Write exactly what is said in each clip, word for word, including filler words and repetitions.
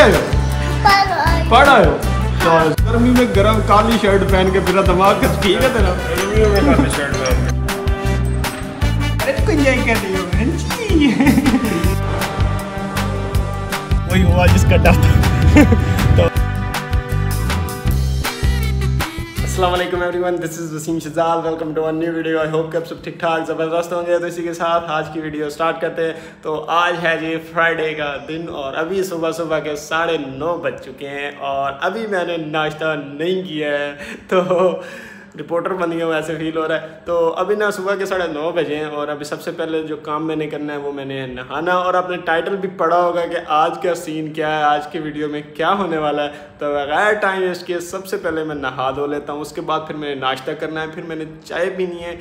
के आए हो? पढ़ आए हो? गर्मी में गर्म काली शर्ट पहन के फिरा दिमाग ठीक है तेरा? गर्मियों में काली शर्ट पहन के एंजॉय कर रही हो। वही हुआ जिसका डर था। अस्सलामुअलैकुम everyone, this is Wasim Shijal, welcome to a new video. I hope कि आप सब ठीक ठाक ज़बरदस्त होंगे। तो इसी के साथ आज की वीडियो स्टार्ट करते हैं। तो आज है जी फ्राइडे का दिन और अभी सुबह सुबह के साढ़े नौ बज चुके हैं और अभी मैंने नाश्ता नहीं किया है, तो रिपोर्टर बन गया हूँ ऐसे फील हो रहा है। तो अभी ना सुबह के साढ़े नौ बजे हैं और अभी सबसे पहले जो काम मैंने करना है वो मैंने नहाना, और आपने टाइटल भी पढ़ा होगा कि आज का सीन क्या है, आज की वीडियो में क्या होने वाला है। तो बगैर टाइम वेस्ट किए सबसे पहले मैं नहा धो लेता हूँ, उसके बाद फिर मैंने नाश्ता करना है, फिर मैंने चाय पीनी है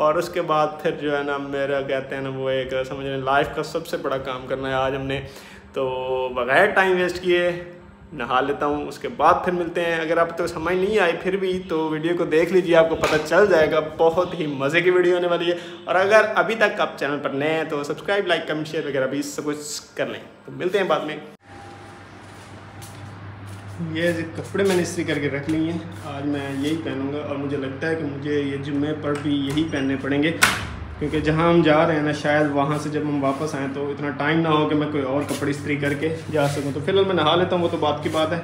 और उसके बाद फिर जो है ना मेरा कहते हैं ना वो एक समझ लें लाइफ का सबसे बड़ा काम करना है आज हमने। तो बगैर टाइम वेस्ट किए नहा लेता हूँ, उसके बाद फिर मिलते हैं। अगर आप तो समझ नहीं आए फिर भी तो वीडियो को देख लीजिए, आपको पता चल जाएगा, बहुत ही मज़े की वीडियो होने वाली है। और अगर अभी तक आप चैनल पर नए हैं तो सब्सक्राइब, लाइक, कमेंट, शेयर वगैरह भी सब कुछ कर लें। तो मिलते हैं बाद में। ये कपड़े मैंने इस्त्री करके रख लिए हैं, आज मैं यही पहनूँगा और मुझे लगता है कि मुझे ये जुम्मे पर भी यही पहनने पड़ेंगे, क्योंकि जहाँ हम जा रहे हैं ना शायद वहाँ से जब हम वापस आएँ तो इतना टाइम ना हो कि मैं कोई और कपड़े इस्त्री करके जा सकूँ। तो फिलहाल मैं नहा लेता हूँ, वो तो बात की बात है।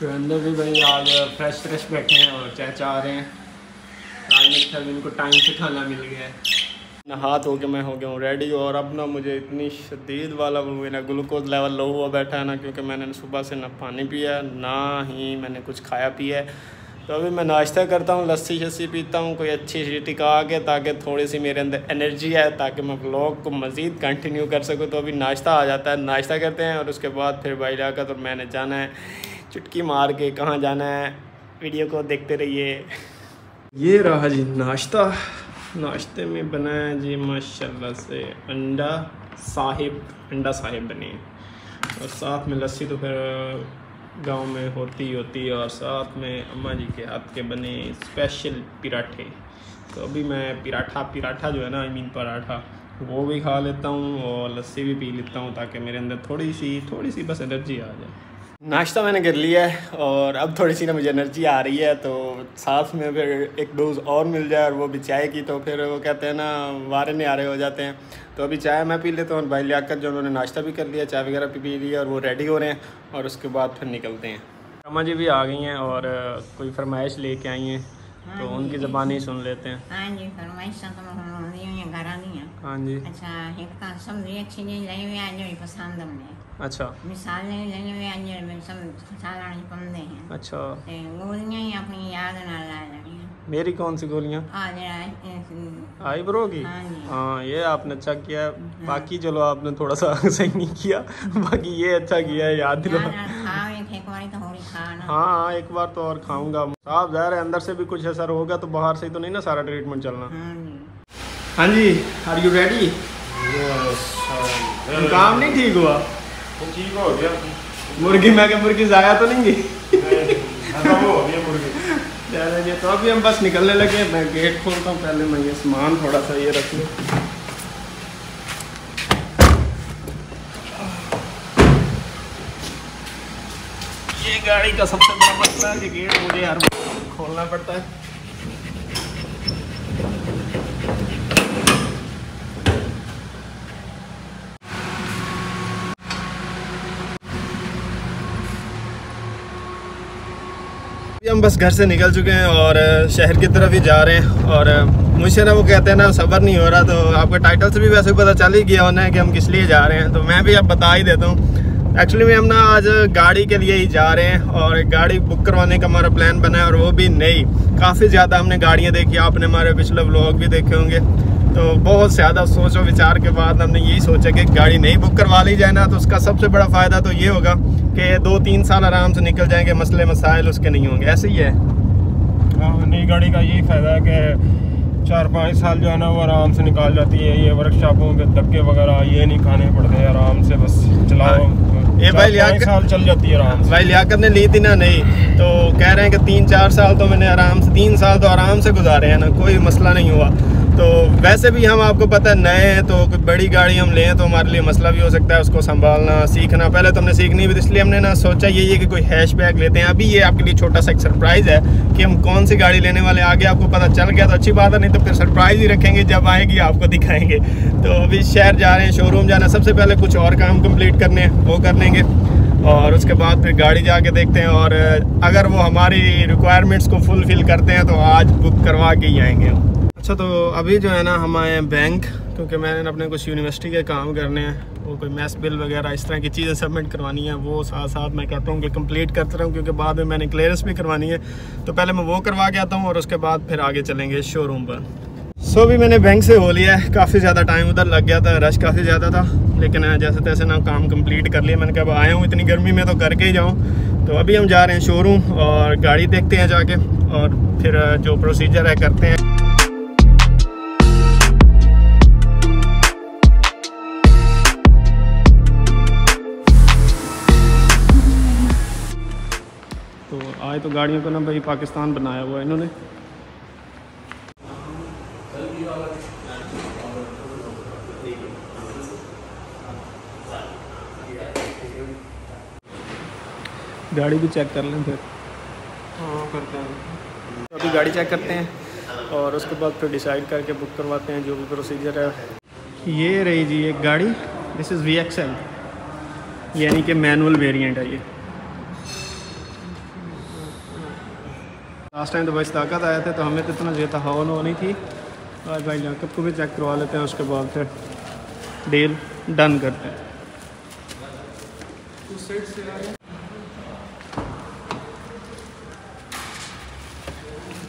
तो अंदर भी भाई आज फ्रेश फ्रेश बैठे हैं और चाय चाह रहे हैं। आज मेरे ख्याल इनको टाइम से खाना मिल गया है। नहा धो के मैं हो गया हूँ रेडी और अब ना मुझे इतनी शदीद वाला मेरा ग्लूकोज लेवल लो हुआ बैठा है ना, क्योंकि मैंने सुबह से ना पानी पिया ना ही मैंने कुछ खाया पिया है। तो अभी मैं नाश्ता करता हूँ, लस्सी शस्सी पीता हूँ कोई अच्छी सी टिका के, ताकि थोड़ी सी मेरे अंदर एनर्जी आए ताकि मैं व्लॉग को मज़ीद कंटिन्यू कर सकूँ। तो अभी नाश्ता आ जाता है, नाश्ता करते हैं और उसके बाद फिर भाई जाकर तो मैंने जाना है चुटकी मार के कहाँ जाना है। वीडियो को देखते रहिए। ये रहा जी नाश्ता, नाश्ते में बनाया जी माशाल्लाह से अंडा साहिब, अंडा साहिब बने और साथ में लस्सी तो फिर गांव में होती होती, और साथ में अम्मा जी के हाथ के बने स्पेशल पराठे। तो अभी मैं पराठा पराठा जो है ना आई मीन पराठा वो भी खा लेता हूँ और लस्सी भी पी लेता हूँ ताकि मेरे अंदर थोड़ी सी थोड़ी सी बस एनर्जी आ जाए। नाश्ता मैंने कर लिया है और अब थोड़ी सी ना मुझे एनर्जी आ रही है, तो साथ में फिर एक डोज और मिल जाए और वो भी चाय की, तो फिर वो कहते हैं ना वारे न्यारे हो जाते हैं। तो अभी चाय मैं पी लेता हूँ और भाई लियाकत जो उन्होंने नाश्ता भी कर लिया, चाय वगैरह भी पी लिया और वो रेडी हो रहे हैं और उसके बाद फिर निकलते हैं। अम्मा जी भी आ गई हैं और कोई फरमाइश लेके आई हैं, तो उनकी ज़बानी सुन लेते हैं। हाँ जी, फरमाइश तो मैं घर आनी है। हाँ जी, अच्छा एकता समझी अच्छी नहीं लई आनी पसंद हमने। अच्छा मिसाल नहीं लेने में आनी में सब सारा नहीं कम नहीं है। अच्छा गोलियां ही अपनी याद ना ला लेनी। मेरी कौन सी गोलियाँ? आईब्रो की। हाँ ये आपने अच्छा किया, बाकी चलो आपने थोड़ा सा सही नहीं किया, बाकी ये अच्छा किया है याद दिला। हाँ एक बार तो और खाऊंगा। साफ ज़ाहिर है अंदर से भी कुछ असर होगा तो बाहर से तो नहीं ना सारा ट्रीटमेंट चलना। हाँ जी, आर यू रेडी? काम नहीं ठीक हुआ? ठीक हो गया। मुर्गी मैं क्या मुर्गी ज़ाया तो नहीं गई? चलिए तो अभी हम बस निकलने लगे। मैं गेट खोलता हूँ, पहले मैं ये सामान थोड़ा सा ये रखूँ। ये गाड़ी का सबसे बड़ा मसला है कि गेट मुझे हर बार खोलना पड़ता है। हम बस घर से निकल चुके हैं और शहर की तरफ ही जा रहे हैं और मुझसे ना वो कहते हैं ना सब्र नहीं हो रहा, तो आपका टाइटल से भी वैसे पता चल ही गया होना है कि हम किस लिए जा रहे हैं, तो मैं भी अब बता ही देता हूँ। एक्चुअली में हम ना आज गाड़ी के लिए ही जा रहे हैं और गाड़ी बुक करवाने का हमारा प्लान बना है और वो भी नई। काफ़ी ज़्यादा हमने गाड़ियाँ देखी, आपने हमारे पिछले व्लॉग भी देखे होंगे। तो बहुत ज़्यादा सोचो विचार के बाद हमने यही सोचा कि गाड़ी नई बुक करवा ली जाए ना, तो उसका सबसे बड़ा फ़ायदा तो ये होगा कि दो तीन साल आराम से निकल जाएंगे, मसले मसाइल उसके नहीं होंगे। ऐसे ही है नई गाड़ी का यही फ़ायदा है कि चार पाँच साल जो है ना वो आराम से निकाल जाती है, ये वर्कशॉपों के धक्के वगैरह ये नहीं खाने पड़ते, आराम से बस चलाओ। ये भाई लियाकत साल चल जाती है आराम से। भाई लियाकत ने ली थी ना नहीं, तो कह रहे हैं कि तीन चार साल तो मैंने आराम से तीन साल तो आराम से गुजारे हैं ना, कोई मसला नहीं हुआ। तो वैसे भी हम आपको पता है नए हैं, तो कोई बड़ी गाड़ी हम लें तो हमारे लिए मसला भी हो सकता है, उसको संभालना सीखना। पहले तो हमने सीखनी भी, इसलिए हमने ना सोचा यही है कि कोई हैशबैक लेते हैं। अभी ये आपके लिए छोटा सा एक सरप्राइज़ है कि हम कौन सी गाड़ी लेने वाले, आगे आपको पता चल गया तो अच्छी बात है, नहीं तो फिर सरप्राइज़ ही रखेंगे, जब आएगी आपको दिखाएँगे। तो अभी शहर जा रहे हैं, शोरूम जाना, सबसे पहले कुछ और काम कम्प्लीट करने हैं वो कर लेंगे, और उसके बाद फिर गाड़ी जाके देखते हैं, और अगर वो हमारी रिक्वायरमेंट्स को फुलफ़िल करते हैं तो आज बुक करवा के ही आएँगे। अच्छा, तो अभी जो है ना हम आए हैं बैंक, क्योंकि मैंने अपने कुछ यूनिवर्सिटी के काम करने हैं, वो कोई मैथ्स बिल वगैरह इस तरह की चीज़ें सबमिट करवानी है, वो साथ साथ मैं कहता हूँ कि कंप्लीट करता रहूँ, क्योंकि बाद में मैंने क्लियरेंस भी करवानी है, तो पहले मैं वो करवा के आता हूँ और उसके बाद फिर आगे चलेंगे शोरूम पर। सो भी मैंने बैंक से हो लिया है, काफ़ी ज़्यादा टाइम उधर लग गया था, रश काफ़ी ज़्यादा था, लेकिन जैसे तैसे ना काम कम्प्लीट कर लिया। मैंने कहा आया हूँ इतनी गर्मी में तो करके ही जाऊँ। तो अभी हम जा रहे हैं शोरूम और गाड़ी देखते हैं जाके, और फिर जो प्रोसीजर है करते हैं। आए तो गाड़ियों को ना भाई पाकिस्तान बनाया हुआ है इन्होंने। गाड़ी भी चेक कर लें फिर, हाँ करते हैं, अभी गाड़ी चेक करते हैं और उसके बाद फिर डिसाइड करके बुक करवाते हैं जो भी प्रोसीजर है। ये रही जी एक गाड़ी, this is V X L, यानी कि मैनुअल वेरिएंट है ये। लास्ट टाइम तो भाई ताकत आए थे तो हमें तो इतना जेता हवा नहीं थी, और भाई लैपटॉप को भी चेक करवा लेते हैं, उसके बाद फिर डील डन करते हैं।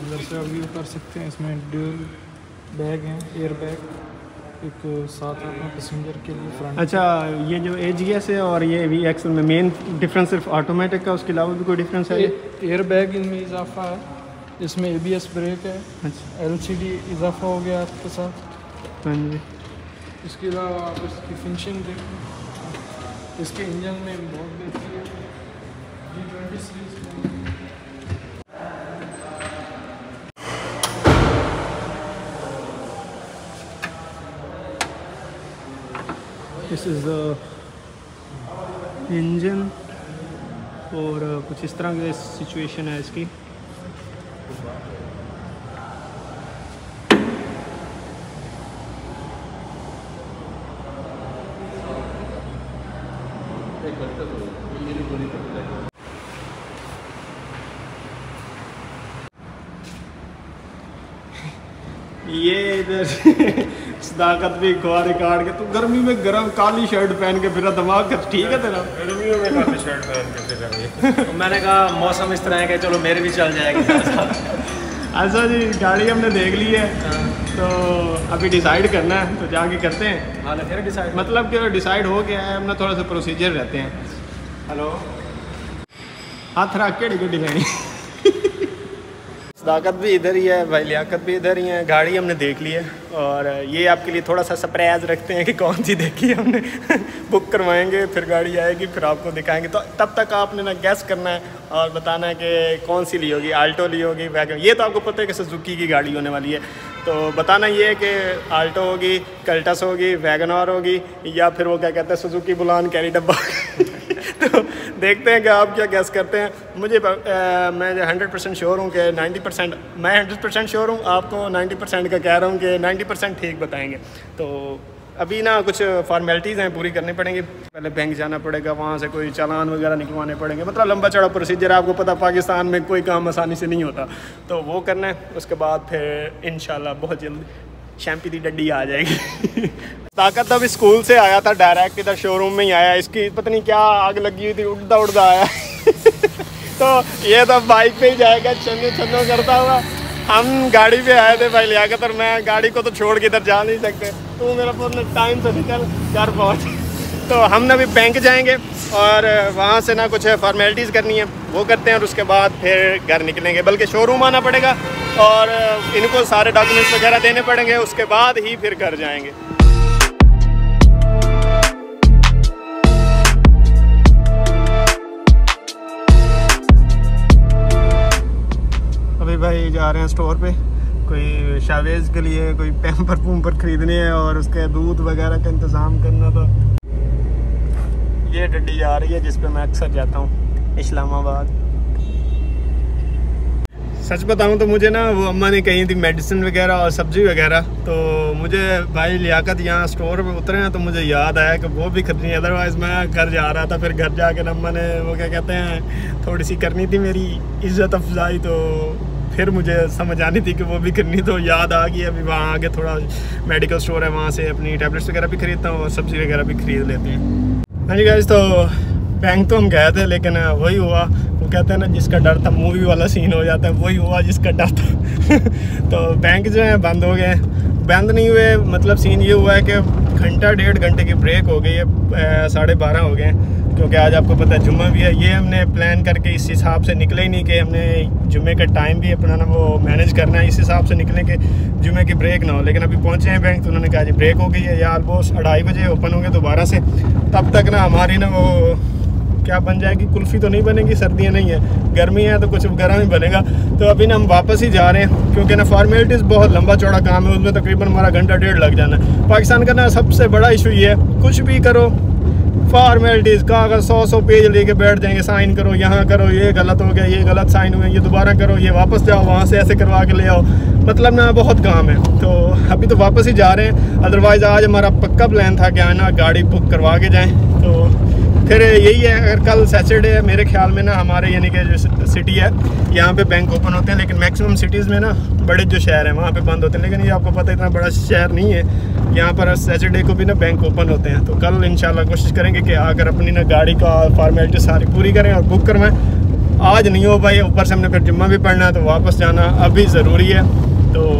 अंदर से अभी कर सकते हैं, इसमें ड्यूल बैग हैं, एयर बैग एक साथ अपना पैसेंजर के लिए फ्रंट। अच्छा, ये जो एजीएस है और ये वी एक्सल में मेन डिफरेंस सिर्फ ऑटोमेटिक का, उसके अलावा भी कोई डिफरेंस है? एयर बैग इनमें इजाफा है, इसमें एबीएस ब्रेक है। अच्छा, एलसीडी इजाफा हो गया आपके साथ। हाँ जी, इसके अलावा आप इसकी फिनिशिंग देखें, इसके इंजन में बहुत बेहतरी है, G twenty series. This is the engine, और कुछ इस तरह की सिचुएशन है इसकी। ये इधर सदाकत भी खुआ रिकार्ड के, तू तो गर्मी में गर्म काली शर्ट पहन के फिरा, दिमाग का ठीक है तेरा? गर्मियों में काली शर्ट पहन के फिरा तो मैंने कहा मौसम इस तरह है कि चलो मेरे भी चल जाएगा। अच्छा जी, गाड़ी हमने देख ली है तो अभी डिसाइड करना है, तो जाके करते हैं। हाँ फिर डिसाइड, मतलब कि डिसाइड हो गया है, हमने थोड़ा सा प्रोसीजर रहते हैं। हेलो, हाथ रख के डिग्री डिजाइन। सदाकत भी इधर ही है भाई, लियाकत भी इधर ही है। गाड़ी हमने देख ली है और ये आपके लिए थोड़ा सा सरप्राइज रखते हैं कि कौन सी देखी है हमने। बुक करवाएंगे, फिर गाड़ी आएगी, फिर आपको दिखाएंगे। तो तब तक आपने ना गैस करना है और बताना है कि कौन सी ली होगी, आल्टो ली होगी, वैगन। ये तो आपको पता है कि सुजुकी की गाड़ी होने वाली है, तो बताना ये है कि आल्टो होगी, कल्टस होगी, वैगन आर होगी, या फिर वो क्या कहते हैं सुजुकी बुलान कैरी डब्बा। तो देखते हैं कि आप क्या गैस करते हैं। मुझे आ, मैं हंड्रेड परसेंट श्योर हूँ कि नाइन्टी परसेंट, मैं हंड्रेड परसेंट श्योर हूँ, आपको नाइन्टी परसेंट का कह रहा हूँ कि नाइन्टी परसेंट ठीक बताएंगे। तो अभी ना कुछ फॉर्मेलिटीज़ हैं पूरी करनी पड़ेंगी, पहले बैंक जाना पड़ेगा, वहाँ से कोई चालान वगैरह निकलवाने पड़ेंगे, मतलब लंबा चौड़ा प्रोसीजर है। आपको पता पाकिस्तान में कोई काम आसानी से नहीं होता, तो वो करना है। उसके बाद फिर इंशाल्लाह बहुत जल्द शैम्पू की डंडी आ जाएगी। ताकत अब स्कूल से आया था, डायरेक्ट इधर शोरूम में ही आया, इसकी पता नहीं क्या आग लगी हुई थी, उड़ता उड़ता आया। तो ये तो बाइक पे ही जाएगा, छन्नों छन्नों करता हुआ। हम गाड़ी पे आए थे भाई लियाकत, और मैं गाड़ी को तो छोड़ के इधर जा नहीं सकते, तो मेरा पूरा टाइम से निकल घर पहुँच। तो हम ना अभी बैंक जाएंगे और वहाँ से ना कुछ फॉर्मेलिटीज़ करनी है, वो करते हैं, और उसके बाद फिर घर निकलेंगे। बल्कि शोरूम आना पड़ेगा और इनको सारे डॉक्यूमेंट्स वगैरह देने पड़ेंगे, उसके बाद ही फिर घर जाएँगे। भाई जा रहे हैं स्टोर पे, कोई शावेज के लिए कोई पैम्पर पूम्पर खरीदने हैं और उसके दूध वगैरह का इंतज़ाम करना था। ये डड्डी जा रही है जिस पे मैं अक्सर जाता हूँ इस्लामाबाद। सच बताऊँ तो मुझे ना वो अम्मा ने कही थी मेडिसिन वगैरह और सब्ज़ी वगैरह, तो मुझे भाई लियाकत यहाँ स्टोर पे उतरे हैं तो मुझे याद आया कि वो भी खरीदनी, अदरवाइज़ मैं घर जा रहा था। फिर घर जाकर अम्मा ने वो क्या कहते हैं थोड़ी सी करनी थी मेरी इज़्ज़त अफजाई, तो फिर मुझे समझ आनी थी कि वो भी करनी, तो याद आ गई अभी वहाँ आके थोड़ा मेडिकल स्टोर है वहाँ से अपनी टैबलेट्स वगैरह भी खरीदता हूँ और सब्ज़ी वगैरह भी खरीद लेते हैं। हाँ जी गाइस, तो बैंक तो हम गए थे लेकिन वही हुआ, वो कहते हैं ना जिसका डर था मूवी वाला सीन हो जाता है, वही हुआ जिसका डर था। तो बैंक जो है बंद हो गए, बंद नहीं हुए मतलब सीन ये हुआ है कि घंटा डेढ़ घंटे की ब्रेक हो गई है, साढ़े बारह हो गए क्योंकि आज आपको पता है जुम्मा भी है। ये हमने प्लान करके इस हिसाब से निकले ही नहीं कि हमने जुम्मे का टाइम भी अपना ना वो मैनेज करना है, इस हिसाब से निकले कि जुम्मे की ब्रेक ना हो। लेकिन अभी पहुंचे हैं बैंक तो उन्होंने कहा जी ब्रेक हो गई है, या ऑलमोस्ट अढ़ाई बजे ओपन होंगे दोबारा से, तब तक ना हमारी ना वो क्या बन जाएगी, कुल्फ़ी तो नहीं बनेगी, सर्दियाँ नहीं है गर्मी है तो कुछ गर्म ही बनेगा। तो अभी ना हम वापस ही जा रहे हैं क्योंकि ना फॉर्मेलिटीज़ बहुत लंबा चौड़ा काम है, उसमें तकरीबन हमारा घंटा डेढ़ लग जाना है। पाकिस्तान का ना सबसे बड़ा इशू ये है कुछ भी करो फॉर्मेलिटीज़ का, अगर सौ सौ पेज लेके बैठ जाएंगे, साइन करो यहाँ करो, ये गलत हो गया ये गलत साइन हुए, ये दोबारा करो, ये वापस जाओ वहाँ से ऐसे करवा के ले आओ, मतलब ना बहुत काम है। तो अभी तो वापस ही जा रहे हैं, अदरवाइज़ आज हमारा पक्का प्लान था कि आना गाड़ी बुक करवा के जाएँ। तो फिर यही है, अगर कल सैटरडे है मेरे ख्याल में ना हमारे यानी कि जो सिटी है यहाँ पे बैंक ओपन होते हैं, लेकिन मैक्सिमम सिटीज़ में ना बड़े जो शहर हैं वहाँ पे बंद होते हैं, लेकिन ये आपको पता है इतना बड़ा शहर नहीं है, यहाँ पर सैटरडे को भी ना बैंक ओपन होते हैं। तो कल इंशाल्लाह कोशिश करेंगे कि आकर अपनी ना गाड़ी का फॉर्मेलिटी सारी पूरी करें और बुक करवाएँ। आज नहीं हो पाई, ऊपर से हमने फिर जुम्मा भी पढ़ना है तो वापस जाना अभी ज़रूरी है। तो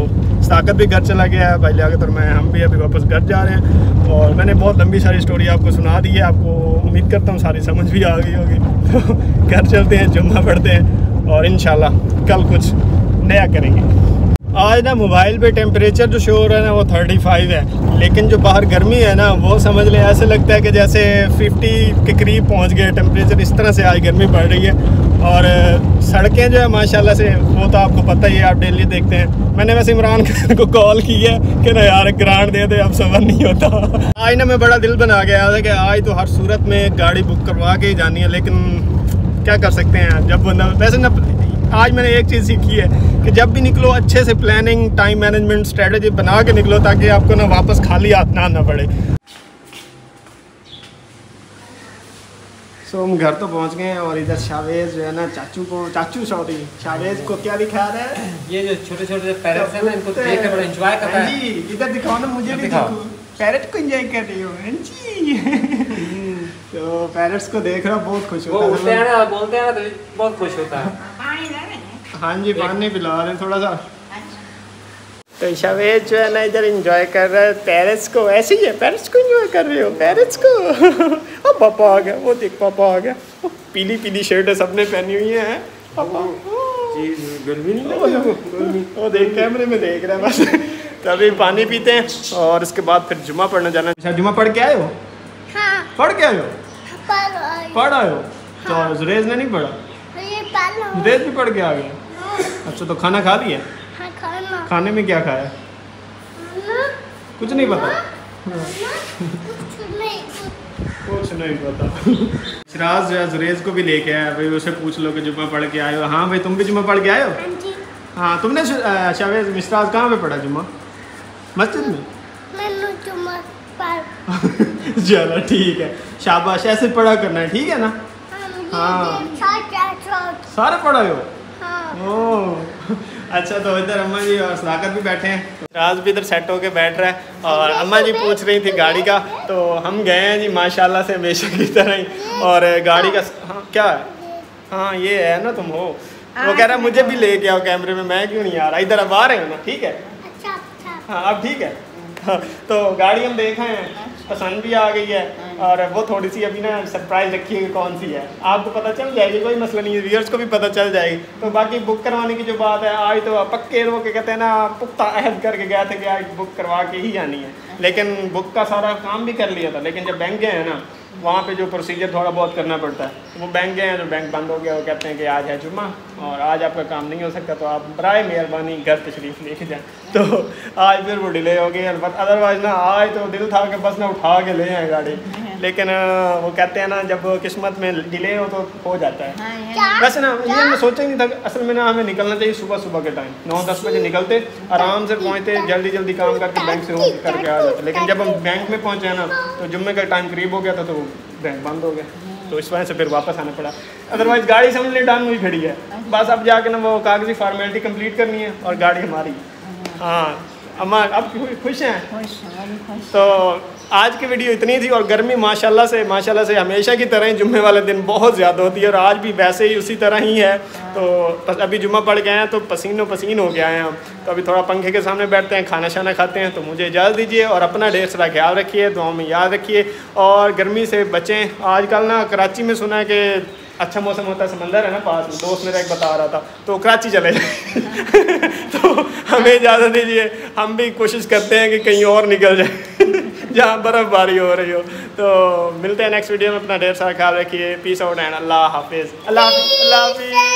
ताकत भी घर चला गया है भाई लियाकत और मैं, हम भी अभी वापस घर जा रहे हैं और मैंने बहुत लंबी सारी स्टोरी आपको सुना दी है, आपको उम्मीद करता हूँ सारी समझ भी आ गई होगी। तो घर चलते हैं, जुम्मा पढ़ते हैं और इंशाल्लाह कल कुछ नया करेंगे। आज ना मोबाइल पे टेम्परेचर जो शो हो रहा है ना वो पैंतीस है, लेकिन जो बाहर गर्मी है ना वो समझ लें ऐसे लगता है कि जैसे पचास के करीब पहुँच गए टेम्परेचर, इस तरह से आज गर्मी बढ़ रही है। और सड़कें जो है माशाल्लाह से वो तो आपको पता ही है, आप डेली देखते हैं। मैंने वैसे इमरान खान को कॉल की है कि ना यार ग्रांट दे दे, अब सबर नहीं होता। आज ना मैं बड़ा दिल बना गया था कि आज तो हर सूरत में गाड़ी बुक करवा के ही जानी है, लेकिन क्या कर सकते हैं जब बंदा वैसे ना। आज मैंने एक चीज़ सीखी है कि जब भी निकलो अच्छे से प्लानिंग, टाइम मैनेजमेंट, स्ट्रेटजी बना के निकलो ताकि आपको ना वापस खाली हाथ ना आना पड़े। तो हम घर तो पहुंच गए हैं और इधर शावेज जो है ना चाचू को चाचू सॉरी शावेज को क्या दिखा रहा है, ये जो छोटे छोटे पैरेट्स हैं ना इनको देख के बड़ा एंजॉय करता है जी। इधर दिखाओ ना मुझे भी, पैरेट को एंजॉय कर रही हो जी। तो पैरेट्स को देख रहा बहुत खुश होता है, वो उड़ते हैं ना बोलते हैं ना तो बहुत खुश होता है। पानी दे रहे हैं, हां जी पानी पिला रहे हैं थोड़ा सा। तो शावेज जो है ना इधर एंजॉय कर रहा है पेरेंट्स को, ऐसे ही है पेरेंट्स को एंजॉय कर रहे हो पेरेंट्स को। अब पापा आ गया, वो देख पापा आ गया, पीली पीली शर्ट है सबने पहनी हुई है पापा जी, गर्मी नहीं वो देख कैमरे में देख रहा है बस। तो अभी पानी पीते हैं और उसके बाद फिर जुम्मा पढ़ने जाना है। जुम्मा पढ़ के आए हो? हाँ। पढ़ के आए हो? पढ़ आए हो? तो जुरेज ने नहीं पढ़ा, जुरेज भी पढ़ के आ गया। अच्छा तो खाना खा लिया? खाने में क्या खाया? कुछ नहीं पता, कुछ नहीं पता। सिराज जो है जुरेज को भी लेके आया, भाई उसे पूछ लो कि जुम्मा पढ़ के आए हो। हाँ भाई तुम भी जुम्मा पढ़ के आए हो? हाँ तुमने शावेज मिश्राज कहाँ पे पढ़ा जुम्मा? मस्जिद में। चलो ठीक है, शाबाश, ऐसे पढ़ा करना है ठीक है ना। हाँ सारे पढ़ाए हो? ओह अच्छा। तो इधर अम्मा जी और सदाकत भी बैठे हैं, राज भी इधर सेट होके बैठ रहा है और अम्मा जी पूछ रही थी गाड़ी का, तो हम गए हैं जी माशाल्लाह से हमेशा की तरह ही और गाड़ी का। हाँ क्या है? हाँ ये है ना तुम हो, वो कह रहा है मुझे भी लेके आओ कैमरे में, मैं क्यों नहीं आ रहा। इधर अब आ रहे हो ना ठीक है? हाँ अब ठीक है। हाँ तो गाड़ी हम देख रहे हैं, पसंद भी आ गई है और वो थोड़ी सी अभी ना सरप्राइज रखी है कौन सी है, आपको पता चल जाएगी, कोई मसला नहीं है, व्यूअर्स को भी पता चल जाएगी। तो बाकी बुक करवाने की जो बात है, आज तो पक्के वो के कहते हैं ना पुख्ता अहद करके गए थे कि आज बुक करवा के ही जानी है, लेकिन बुक का सारा काम भी कर लिया था। लेकिन जब बैंक गए हैं ना वहाँ पे जो प्रोसीजर थोड़ा बहुत करना पड़ता है, तो वो बैंक गए हैं तो बैंक बंद हो गया, वो कहते हैं कि आज है जुम्मा और आज आपका काम नहीं हो सकता, तो आप बराए मेहरबानी घर तशरीफ़ लेके जाएँ। तो आज फिर वो डिले हो गई, अदरवाइज़ ना आज तो दिल था कि बस ना उठा के ले आए गाड़ी, लेकिन वो कहते हैं ना जब किस्मत में डिले हो तो हो जाता है। वैसे ना ये मैं सोचा नहीं था, असल में ना हमें निकलना चाहिए सुबह सुबह के टाइम, नौ दस बजे निकलते आराम से पहुँचते, जल्दी जल्दी काम करके बैंक से हो करके आ जाते। लेकिन जब हम बैंक में पहुँचे ना तो जुम्मे का टाइम करीब हो गया था, तो बैंक बंद हो गया, तो इस वजह से फिर वापस आना पड़ा। अदरवाइज गाड़ी समझ लें डाउन हुई खड़ी है, बस अब जाके ना वो कागजी फॉर्मेलिटी कंप्लीट करनी है और गाड़ी हमारी। हाँ अम्मा अब खुश हैं? तो आज की वीडियो इतनी थी, और गर्मी माशाल्लाह से माशाल्लाह से हमेशा की तरह ही जुम्मे वाले दिन बहुत ज़्यादा होती है, और आज भी वैसे ही उसी तरह ही है। तो अभी जुम्मा पड़ गए हैं तो पसीनों पसीन हो गया है हम, तो अभी थोड़ा पंखे के सामने बैठते हैं, खाना शाना खाते हैं। तो मुझे इजाज़त दीजिए और अपना ढेर सारा ख्याल रखिए, दुआओं में याद रखिए और गर्मी से बचें। आजकल ना कराची में सुना है कि अच्छा मौसम होता है, समंदर है ना पास में, दोस्त मेरा एक बता रहा था, तो कराची चले जाए। तो हमें इजाज़त दीजिए, हम भी कोशिश करते हैं कि कहीं और निकल जाए जहाँ बर्फ़बारी हो रही हो। तो मिलते हैं नेक्स्ट वीडियो में, अपना ढेर सारा ख्याल रखिए। पीस आउट एंड अल्लाह हाफिज़। अल्लाह हाफिज़।